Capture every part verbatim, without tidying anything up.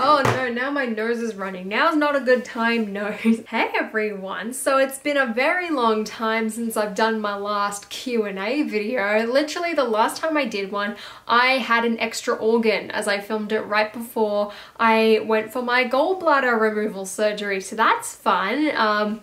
Oh no, now my nose is running. Now's not a good time, nose. Hey everyone, so it's been a very long time since I've done my last Q and A video. Literally the last time I did one, I had an extra organ as I filmed it right before I went for my gallbladder removal surgery, so that's fun. Um,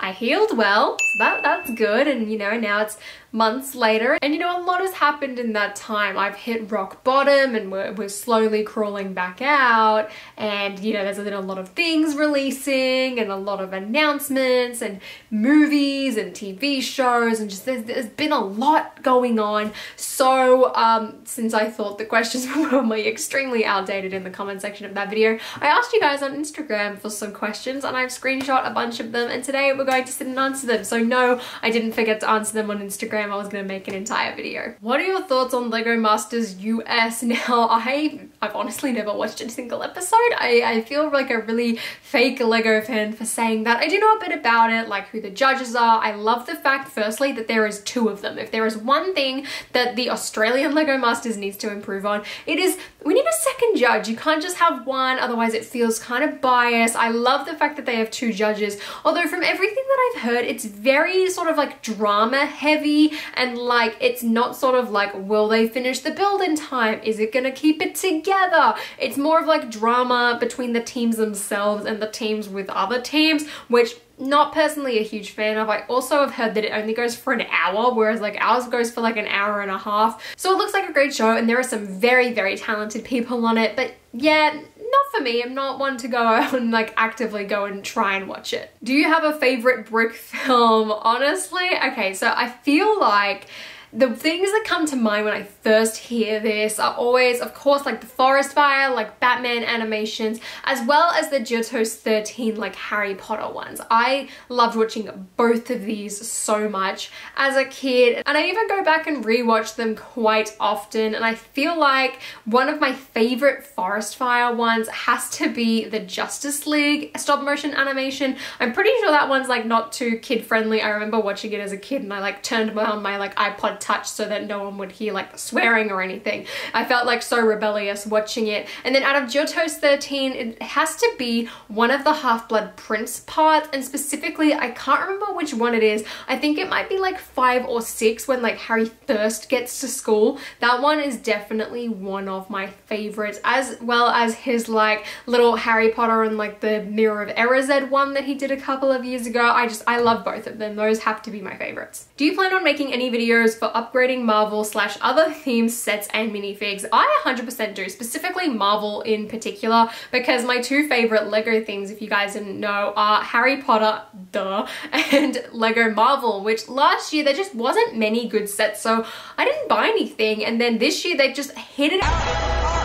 I healed well, so that, that's good, and you know, now it's months later and you know, a lot has happened in that time. I've hit rock bottom and we're, we're slowly crawling back out, and you know, there's been a lot of things releasing and a lot of announcements and movies and T V shows, and just there's, there's been a lot going on. So um, since I thought the questions were probably extremely outdated in the comment section of that video, I asked you guys on Instagram for some questions and I've screenshot a bunch of them, and today we're going to sit and answer them. So no, I didn't forget to answer them on Instagram. I was gonna make an entire video. What are your thoughts on Lego Masters U S? Now, I, I've honestly never watched a single episode. I, I feel like a really fake Lego fan for saying that. I do know a bit about it, like who the judges are. I love the fact, firstly, that there is two of them. If there is one thing that the Australian Lego Masters needs to improve on, it is, we need a second judge. You can't just have one, otherwise it feels kind of biased. I love the fact that they have two judges, although from everything that I've heard, it's very sort of like drama heavy. And like, it's not sort of like, will they finish the build in time? Is it gonna keep it together? It's more of like drama between the teams themselves and the teams with other teams, which not personally a huge fan of. I also have heard that it only goes for an hour, whereas like ours goes for like an hour and a half. So it looks like a great show and there are some very, very talented people on it, but yeah, not for me. I'm not one to go out and like actively go and try and watch it. Do you have a favorite Brick film? Honestly, okay, so I feel like the things that come to mind when I first hear this are always, of course, like the forest fire, like Batman animations, as well as the Jurassic thirteen, like Harry Potter ones. I loved watching both of these so much as a kid, and I even go back and rewatch them quite often. And I feel like one of my favorite forest fire ones has to be the Justice League stop motion animation. I'm pretty sure that one's like not too kid friendly. I remember watching it as a kid and I like turned on my like iPod Touch so that no one would hear like the swearing or anything. I felt like so rebellious watching it. And then out of Jurassic thirteen, it has to be one of the Half-Blood Prince parts, and specifically I can't remember which one it is. I think it might be like five or six when like Harry Thirst gets to school. That one is definitely one of my favorites, as well as his like little Harry Potter and like the Mirror of Erised one that he did a couple of years ago. I just, I love both of them. Those have to be my favorites. Do you plan on making any videos for upgrading Marvel slash other themed sets and minifigs? I one hundred percent do, specifically Marvel in particular, because my two favorite Lego things, if you guys didn't know, are Harry Potter, duh, and Lego Marvel, which last year there just wasn't many good sets, so I didn't buy anything, and then this year they just hit it out.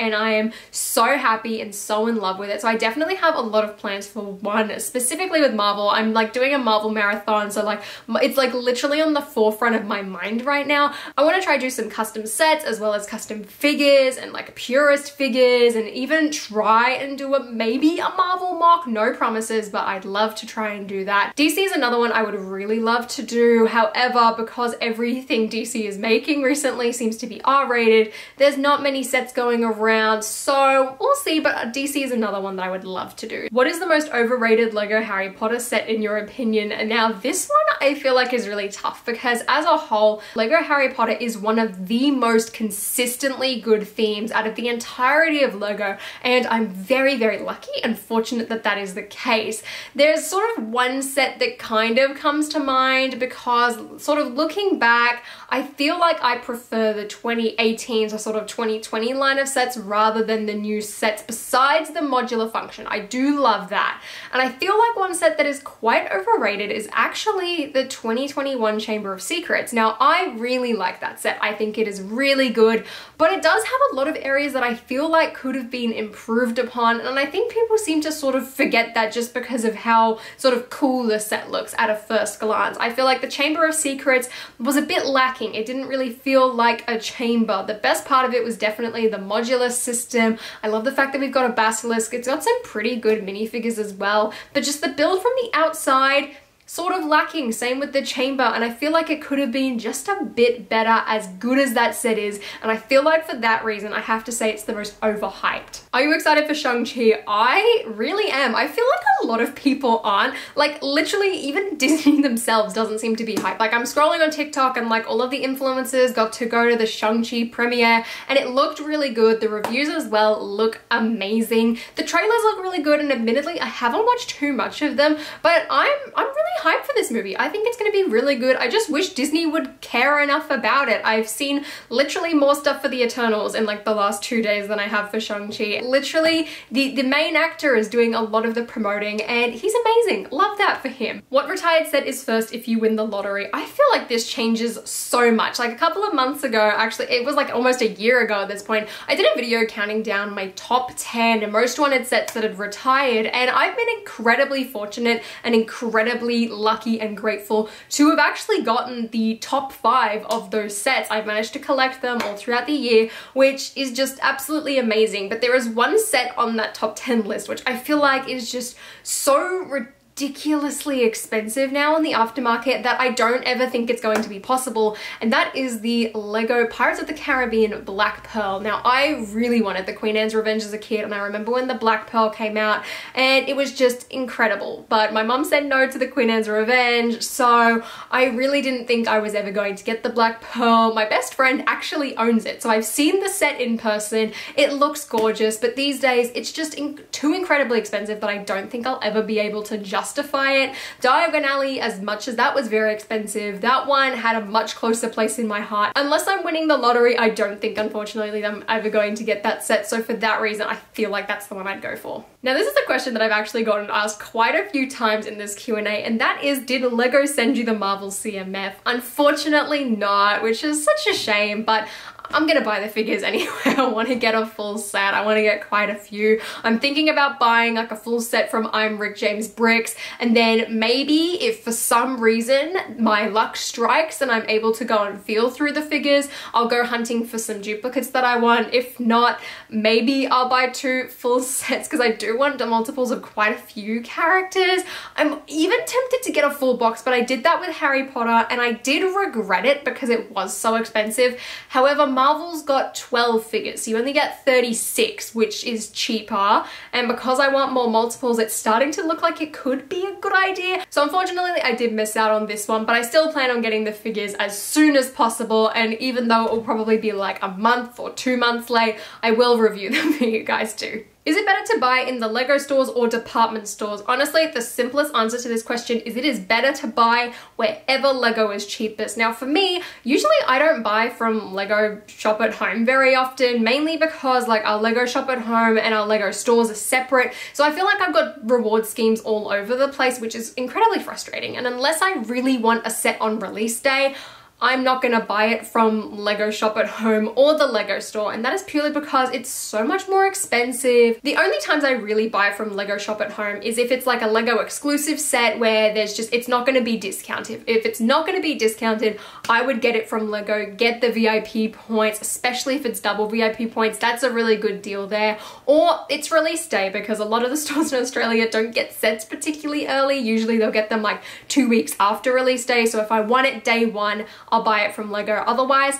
And I am so happy and so in love with it. So I definitely have a lot of plans for one, specifically with Marvel. I'm like doing a Marvel marathon, so like it's like literally on the forefront of my mind right now. I want to try to do some custom sets as well as custom figures and like purist figures, and even try and do a maybe a Marvel mock. No promises, but I'd love to try and do that. D C is another one I would really love to do. However, because everything D C is making recently seems to be R rated, there's not many sets going around. Around, so we'll see, but D C is another one that I would love to do. What is the most overrated Lego Harry Potter set in your opinion? And now this one I feel like is really tough, because as a whole, Lego Harry Potter is one of the most consistently good themes out of the entirety of Lego, and I'm very, very lucky and fortunate that that is the case. There's sort of one set that kind of comes to mind, because sort of looking back, I feel like I prefer the twenty eighteen to sort of twenty twenty line of sets rather than the new sets, besides the modular function. I do love that. And I feel like one set that is quite overrated is actually the twenty twenty-one Chamber of Secrets. Now, I really like that set. I think it is really good, but it does have a lot of areas that I feel like could have been improved upon. And I think people seem to sort of forget that just because of how sort of cool the set looks at a first glance. I feel like the Chamber of Secrets was a bit lacking. It didn't really feel like a chamber. The best part of it was definitely the modular system. I love the fact that we've got a basilisk. It's got some pretty good minifigures as well, but just the build from the outside sort of lacking. Same with the chamber, and I feel like it could have been just a bit better, as good as that set is, and I feel like for that reason I have to say it's the most overhyped. Are you excited for Shang-Chi? I really am. I feel like a lot of people aren't. Like literally even Disney themselves doesn't seem to be hyped. Like I'm scrolling on TikTok and like all of the influencers got to go to the Shang-Chi premiere and it looked really good. The reviews as well look amazing. The trailers look really good, and admittedly I haven't watched too much of them, but I'm I'm really hyped for this movie. I think it's gonna be really good. I just wish Disney would care enough about it. I've seen literally more stuff for The Eternals in like the last two days than I have for Shang-Chi. Literally the, the main actor is doing a lot of the promoting and he's amazing. Love that for him. What retired set is first if you win the lottery? I feel like this changes so much. Like a couple of months ago, actually it was like almost a year ago at this point, I did a video counting down my top ten most wanted sets that had retired, and I've been incredibly fortunate and incredibly lucky and grateful to have actually gotten the top five of those sets. I've managed to collect them all throughout the year, which is just absolutely amazing. But there is one set on that top ten list which I feel like is just so ridiculous ridiculously expensive now on the aftermarket that I don't ever think it's going to be possible, and that is the Lego Pirates of the Caribbean Black Pearl. Now I really wanted the Queen Anne's Revenge as a kid, and I remember when the Black Pearl came out and it was just incredible, but my mum said no to the Queen Anne's Revenge, so I really didn't think I was ever going to get the Black Pearl. My best friend actually owns it, so I've seen the set in person. It looks gorgeous, but these days it's just in too incredibly expensive that I don't think I'll ever be able to justify justify it. Diagon Alley, as much as that was very expensive, that one had a much closer place in my heart. Unless I'm winning the lottery, I don't think, unfortunately, I'm ever going to get that set. So for that reason, I feel like that's the one I'd go for. Now, this is a question that I've actually gotten asked quite a few times in this Q and A, and that is, did Lego send you the Marvel C M F? Unfortunately not, which is such a shame, but I'm gonna buy the figures anyway. I want to get a full set. I want to get quite a few. I'm thinking about buying like a full set from I'm Rick James Bricks, and then maybe if for some reason my luck strikes and I'm able to go and feel through the figures, I'll go hunting for some duplicates that I want. If not, maybe I'll buy two full sets because I do want multiples of quite a few characters. I'm even tempted to get a full box, but I did that with Harry Potter and I did regret it because it was so expensive. However, Marvel's got twelve figures, so you only get thirty-six, which is cheaper, and because I want more multiples, it's starting to look like it could be a good idea. So unfortunately I did miss out on this one, but I still plan on getting the figures as soon as possible, and even though it will probably be like a month or two months late, I will review them for you guys too. Is it better to buy in the Lego stores or department stores? Honestly, the simplest answer to this question is it is better to buy wherever Lego is cheapest. Now for me, usually I don't buy from Lego shop at home very often, mainly because like our Lego shop at home and our Lego stores are separate. So I feel like I've got reward schemes all over the place, which is incredibly frustrating. And unless I really want a set on release day, I'm not gonna buy it from Lego shop at home or the Lego store, and that is purely because it's so much more expensive. The only times I really buy from Lego shop at home is if it's like a Lego exclusive set where there's just, it's not gonna be discounted. If it's not gonna be discounted, I would get it from Lego, get the V I P points, especially if it's double V I P points, that's a really good deal there. Or it's release day, because a lot of the stores in Australia don't get sets particularly early. Usually they'll get them like two weeks after release day, so if I want it day one, I'll buy it from Lego. Otherwise,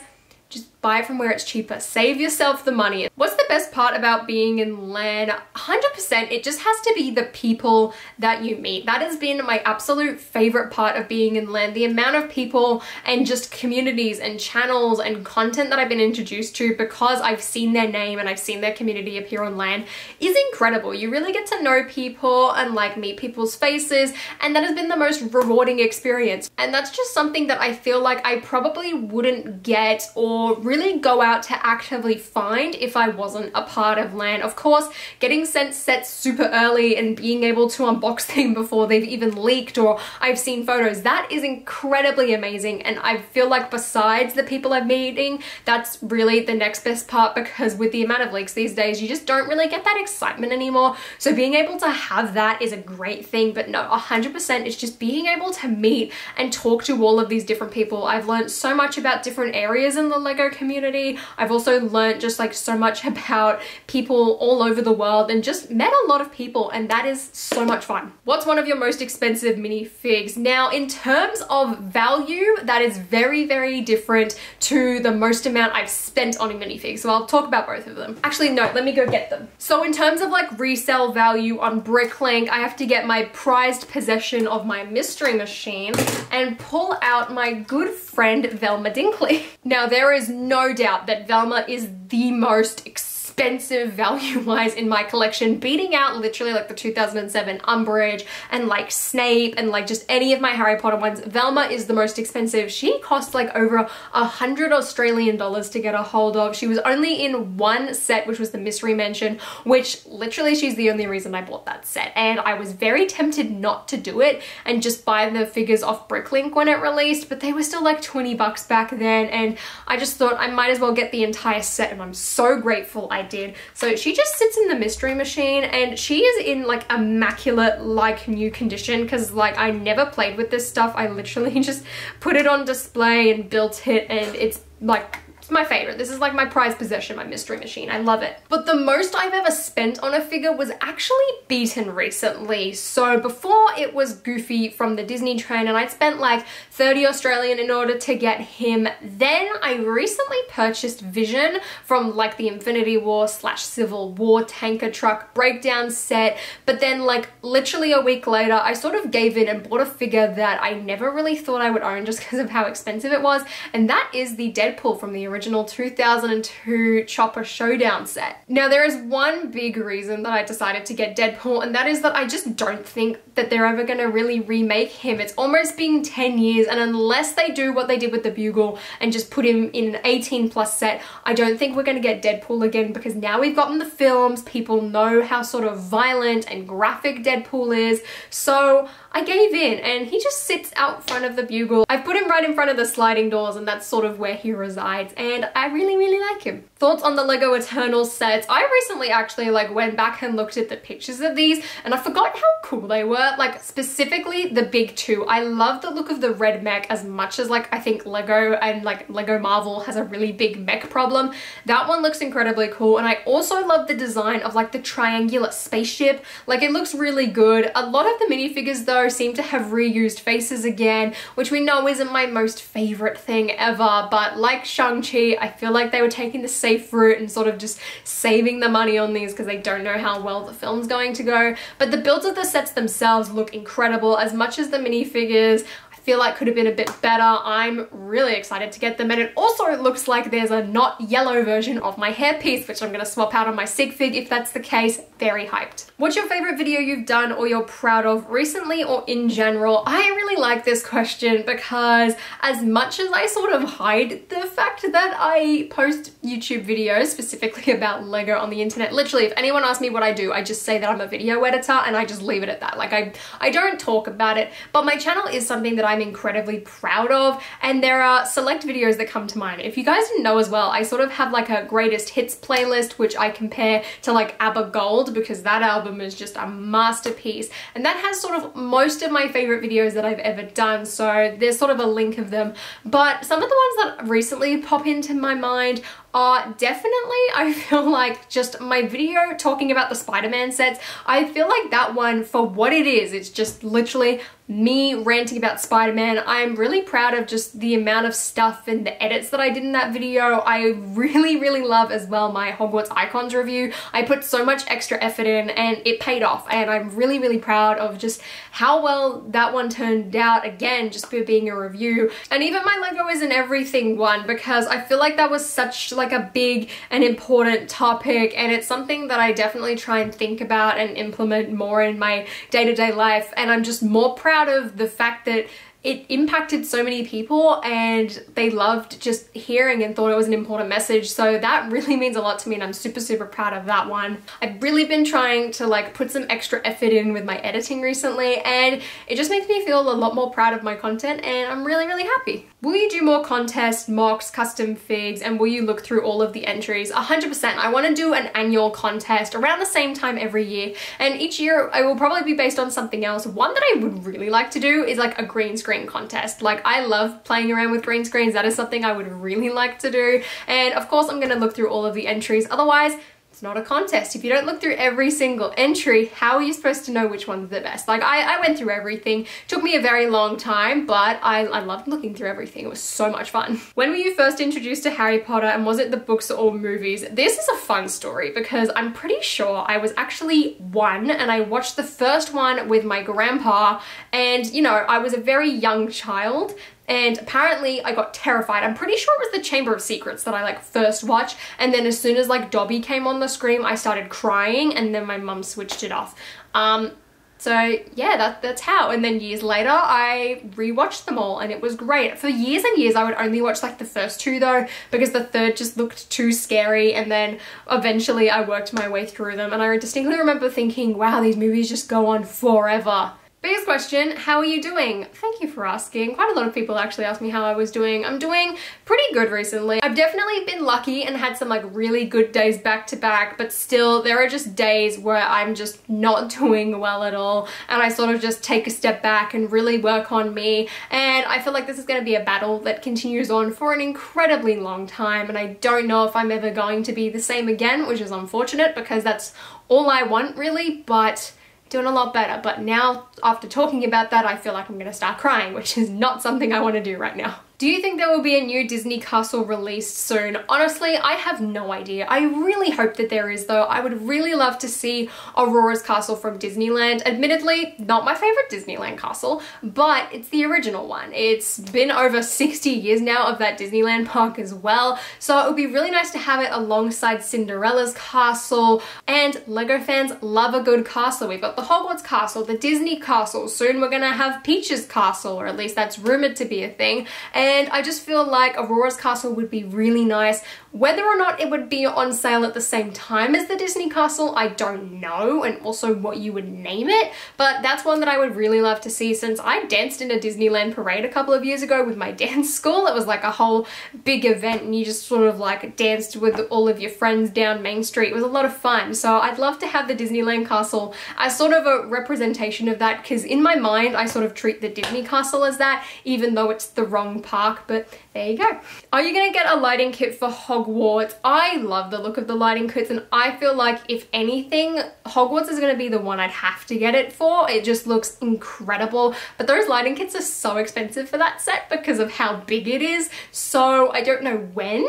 just buy it from where it's cheaper. Save yourself the money. What's the best part about being in LAN? one hundred percent, it just has to be the people that you meet. That has been my absolute favorite part of being in LAN. The amount of people and just communities and channels and content that I've been introduced to because I've seen their name and I've seen their community appear on LAN is incredible. You really get to know people and like meet people's faces, and that has been the most rewarding experience. And that's just something that I feel like I probably wouldn't get or really go out to actively find if I wasn't a part of LAN. Of course, getting sent sets super early and being able to unbox them before they've even leaked or I've seen photos, that is incredibly amazing, and I feel like besides the people I'm meeting, that's really the next best part, because with the amount of leaks these days, you just don't really get that excitement anymore. So being able to have that is a great thing, but no, one hundred percent it's just being able to meet and talk to all of these different people. I've learned so much about different areas in the Lego community. I've also learned just like so much about people all over the world and just met a lot of people, and that is so much fun. What's one of your most expensive minifigs? Now, in terms of value, that is very, very different to the most amount I've spent on a minifig. So I'll talk about both of them. Actually, no, let me go get them. So in terms of like resale value on BrickLink, I have to get my prized possession of my mystery machine and pull out my good friend Velma Dinkley. Now, there is no doubt that Velma is the most expensive expensive value-wise in my collection, beating out literally like the two thousand seven Umbridge and like Snape and like just any of my Harry Potter ones. Velma is the most expensive. She cost like over a hundred Australian dollars to get a hold of. She was only in one set, which was the Mystery Mansion, which literally she's the only reason I bought that set. And I was very tempted not to do it and just buy the figures off BrickLink when it released, but they were still like twenty bucks back then. And I just thought I might as well get the entire set, and I'm so grateful I did. So she just sits in the mystery machine, and she is in like immaculate, like new condition, because like I never played with this stuff. I literally just put it on display and built it, and it's like my favorite. This is like my prized possession, my mystery machine. I love it. But the most I've ever spent on a figure was actually beaten recently. So before it was Goofy from the Disney train, and I'd spent like thirty Australian in order to get him. Then I recently purchased Vision from like the Infinity War slash Civil War tanker truck breakdown set. But then like literally a week later, I sort of gave in and bought a figure that I never really thought I would own just because of how expensive it was. And that is the Deadpool from the original original two thousand two Chopper Showdown set. Now, there is one big reason that I decided to get Deadpool, and that is that I just don't think that they're ever gonna really remake him. It's almost been ten years, and unless they do what they did with the Bugle and just put him in an eighteen plus set, I don't think we're gonna get Deadpool again, because now we've gotten the films, people know how sort of violent and graphic Deadpool is. So I gave in, and he just sits out front of the Bugle. I've put him right in front of the sliding doors, and that's sort of where he resides, and I really, really like him. Thoughts on the Lego Eternals sets? I recently actually like went back and looked at the pictures of these, and I forgot how cool they were, like specifically the big two. I love the look of the red mech as much as like I think Lego and like Lego Marvel has a really big mech problem. That one looks incredibly cool, and I also love the design of like the triangular spaceship. Like it looks really good. A lot of the minifigures though seem to have reused faces again, which we know isn't my most favorite thing ever, but like Shang-Chi, I feel like they were taking the same safe route and sort of just saving the money on these because they don't know how well the film's going to go. But the builds of the sets themselves look incredible. As much as the minifigures I feel like could have been a bit better, I'm really excited to get them. And it also looks like there's a not yellow version of my hairpiece, which I'm going to swap out on my sig fig if that's the case. Very hyped. What's your favorite video you've done or you're proud of recently or in general? I really like this question because as much as I sort of hide the fact that I post YouTube videos specifically about Lego on the internet, literally if anyone asks me what I do, I just say that I'm a video editor and I just leave it at that. Like I, I don't talk about it, but my channel is something that I'm incredibly proud of, and there are select videos that come to mind. If you guys didn't know as well, I sort of have like a greatest hits playlist, which I compare to like ABBA Gold because that album is just a masterpiece, and that has sort of most of my favorite videos that I've ever done. So there's sort of a link of them, but some of the ones that recently pop into my mind are definitely, I feel like, just my video talking about the Spider-Man sets. I feel like that one, for what it is, it's just literally me ranting about Spider-Man. I'm really proud of just the amount of stuff and the edits that I did in that video. I really, really love as well my Hogwarts Icons review. I put so much extra effort in and it paid off, and I'm really, really proud of just how well that one turned out, again, just for being a review. And even my Lego Isn't Everything one, because I feel like that was such like a big and important topic, and it's something that I definitely try and think about and implement more in my day-to-day life, and I'm just more proud of the fact that it impacted so many people and they loved just hearing and thought it was an important message. So that really means a lot to me, and I'm super, super proud of that one. I've really been trying to like put some extra effort in with my editing recently, and it just makes me feel a lot more proud of my content, and I'm really, really happy. Will you do more contests, mocks, custom figs, and will you look through all of the entries? one hundred percent. I want to do an annual contest around the same time every year, and each year I will probably be based on something else. One that I would really like to do is like a green screen screen contest. Like, I love playing around with green screens. That is something I would really like to do. And of course, I'm going to look through all of the entries. Otherwise, it's not a contest. If you don't look through every single entry, how are you supposed to know which one's the best? Like, I, I went through everything. It took me a very long time, but I, I loved looking through everything. It was so much fun. When were you first introduced to Harry Potter, and was it the books or movies? This is a fun story because I'm pretty sure I was actually one, and I watched the first one with my grandpa, and you know, I was a very young child. And apparently I got terrified. I'm pretty sure it was the Chamber of Secrets that I like first watched. And then as soon as like Dobby came on the screen, I started crying, and then my mum switched it off. Um, so yeah, that, that's how. And then years later, I rewatched them all, and it was great. For years and years, I would only watch like the first two though, because the third just looked too scary. And then eventually I worked my way through them. And I distinctly remember thinking, wow, these movies just go on forever. Biggest question, how are you doing? Thank you for asking. Quite a lot of people actually asked me how I was doing. I'm doing pretty good recently. I've definitely been lucky and had some like really good days back to back, but still there are just days where I'm just not doing well at all, and I sort of just take a step back and really work on me. And I feel like this is going to be a battle that continues on for an incredibly long time, and I don't know if I'm ever going to be the same again, which is unfortunate because that's all I want really, but doing a lot better. But now after talking about that, I feel like I'm gonna start crying, which is not something I want to do right now. Do you think there will be a new Disney Castle released soon? Honestly, I have no idea. I really hope that there is though. I would really love to see Aurora's Castle from Disneyland. Admittedly, not my favorite Disneyland castle, but it's the original one. It's been over sixty years now of that Disneyland park as well. So it would be really nice to have it alongside Cinderella's castle, and Lego fans love a good castle. We've got the Hogwarts Castle, the Disney Castle. Soon we're gonna have Peach's Castle, or at least that's rumored to be a thing. And And I just feel like Aurora's Castle would be really nice. Whether or not it would be on sale at the same time as the Disney Castle, I don't know, and also what you would name it, but that's one that I would really love to see, since I danced in a Disneyland parade a couple of years ago with my dance school. It was like a whole big event, and you just sort of like danced with all of your friends down Main Street. It was a lot of fun. So I'd love to have the Disneyland Castle as sort of a representation of that, because in my mind, I sort of treat the Disney Castle as that, even though it's the wrong part. But there you go. Are you gonna get a lighting kit for Hogwarts? I love the look of the lighting kits, and I feel like if anything, Hogwarts is gonna be the one I'd have to get it for. It just looks incredible. But those lighting kits are so expensive for that set because of how big it is. So I don't know when,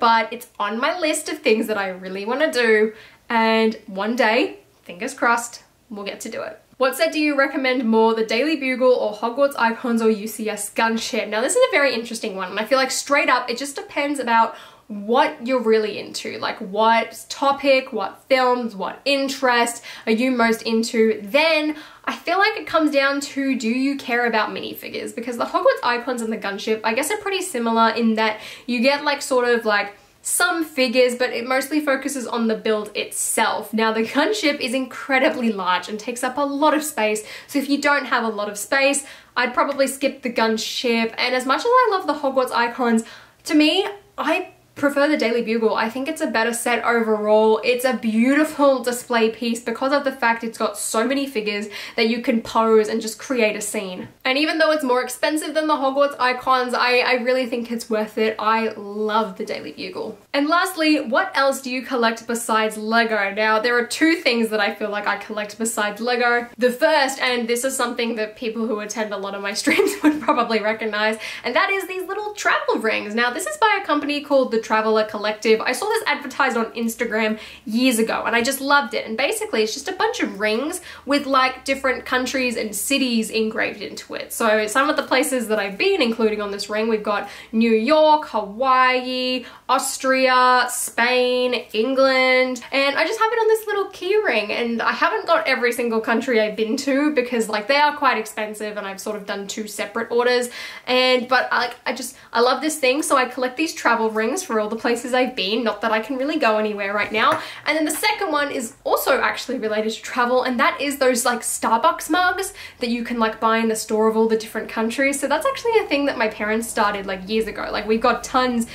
but it's on my list of things that I really wanna do. And one day, fingers crossed, we'll get to do it. What set do you recommend more, the Daily Bugle or Hogwarts Icons or U C S Gunship? Now this is a very interesting one, and I feel like straight up it just depends about what you're really into, like what topic, what films, what interest are you most into. Then I feel like it comes down to, do you care about minifigures? Because the Hogwarts Icons and the Gunship I guess are pretty similar in that you get like sort of like some figures, but it mostly focuses on the build itself. Now the gunship is incredibly large and takes up a lot of space, so if you don't have a lot of space, I'd probably skip the gunship. And as much as I love the Hogwarts Icons, to me, I prefer the Daily Bugle. I think it's a better set overall. It's a beautiful display piece because of the fact it's got so many figures that you can pose and just create a scene. And even though it's more expensive than the Hogwarts Icons, I, I really think it's worth it. I love the Daily Bugle. And lastly, what else do you collect besides Lego? Now, there are two things that I feel like I collect besides Lego. The first, and this is something that people who attend a lot of my streams would probably recognize, and that is these little travel rings. Now, this is by a company called The Traveler Collective. I saw this advertised on Instagram years ago, and I just loved it. And basically it's just a bunch of rings with like different countries and cities engraved into it. So some of the places that I've been including on this ring, we've got New York, Hawaii, Austria, Spain, England, and I just have it on this little key ring. And I haven't got every single country I've been to because like they are quite expensive, and I've sort of done two separate orders. And but I, I just I love this thing, so I collect these travel rings from all the places I've been, not that I can really go anywhere right now. And then the second one is also actually related to travel, and that is those like Starbucks mugs that you can like buy in the store of all the different countries. So that's actually a thing that my parents started like years ago. Like we've got tons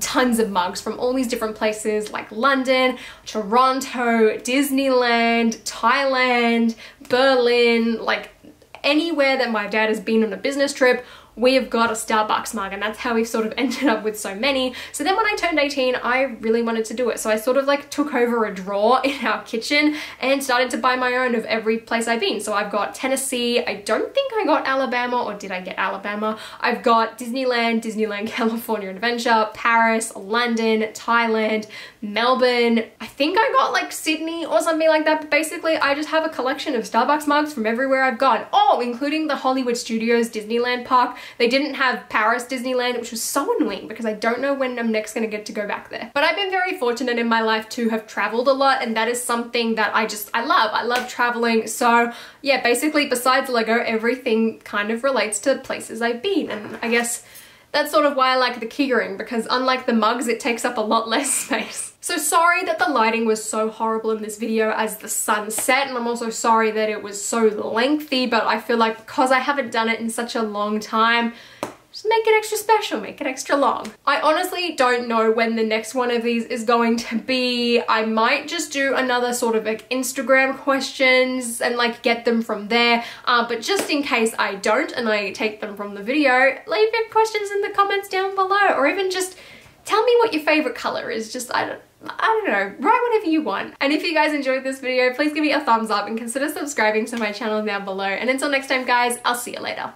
tons of mugs from all these different places like London, Toronto, Disneyland, Thailand, Berlin, like anywhere that my dad has been on a business trip, we have got a Starbucks mug, and that's how we've sort of ended up with so many. So then when I turned eighteen, I really wanted to do it. So I sort of like took over a drawer in our kitchen and started to buy my own of every place I've been. So I've got Tennessee. I don't think I got Alabama, or did I get Alabama? I've got Disneyland, Disneyland California Adventure, Paris, London, Thailand, Melbourne. I think I got like Sydney or something like that. But basically I just have a collection of Starbucks mugs from everywhere I've gone. Oh, including the Hollywood Studios Disneyland Park. They didn't have Paris Disneyland, which was so annoying because I don't know when I'm next going to get to go back there. But I've been very fortunate in my life to have traveled a lot, and that is something that I just, I love. I love traveling. So yeah, basically besides Lego, everything kind of relates to places I've been. And I guess that's sort of why I like the keyring, because unlike the mugs, it takes up a lot less space. So sorry that the lighting was so horrible in this video as the sun set, and I'm also sorry that it was so lengthy, but I feel like because I haven't done it in such a long time, just make it extra special, make it extra long. I honestly don't know when the next one of these is going to be. I might just do another sort of like Instagram questions and like get them from there. Uh, but just in case I don't and I take them from the video, leave your questions in the comments down below, or even just tell me what your favorite color is. Just, I don't, I don't know, write whatever you want. And if you guys enjoyed this video, please give me a thumbs up and consider subscribing to my channel down below. And until next time guys, I'll see you later.